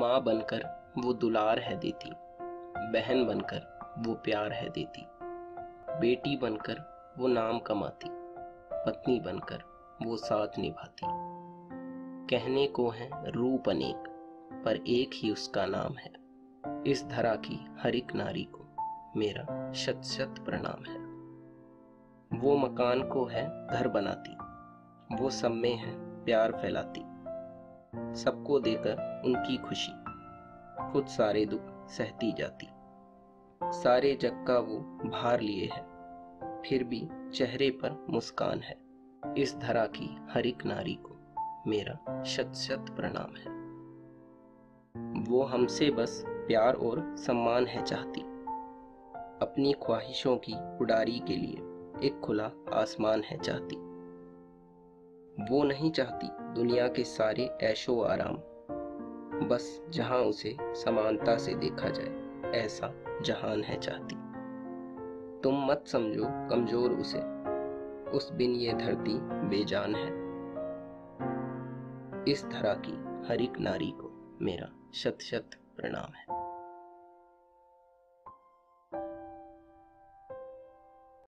माँ बनकर वो दुलार है देती, बहन बनकर वो प्यार है देती, बेटी बनकर वो नाम कमाती, पत्नी बनकर वो साथ निभाती। कहने को है रूप अनेक, पर एक ही उसका नाम है। इस धरा की हर एक नारी को मेरा शत शत प्रणाम है। वो मकान को है घर बनाती, वो सब में है प्यार फैलाती, सबको देकर उनकी खुशी, खुद सारे दुख सहती जाती। सारे जग का वो भार लिए है, फिर भी चेहरे पर मुस्कान है। इस धरा की हर एक नारी को मेरा शत शत प्रणाम है। वो हमसे बस प्यार और सम्मान है चाहती, अपनी ख्वाहिशों की उड़ारी के लिए एक खुला आसमान है चाहती। वो नहीं चाहती दुनिया के सारे ऐशो आराम, बस जहां उसे समानता से देखा जाए, ऐसा जहान है चाहती। तुम मत समझो कमजोर उसे, उस बिन ये धरती बेजान है। इस धरा की हर एक नारी को मेरा शत शत प्रणाम है।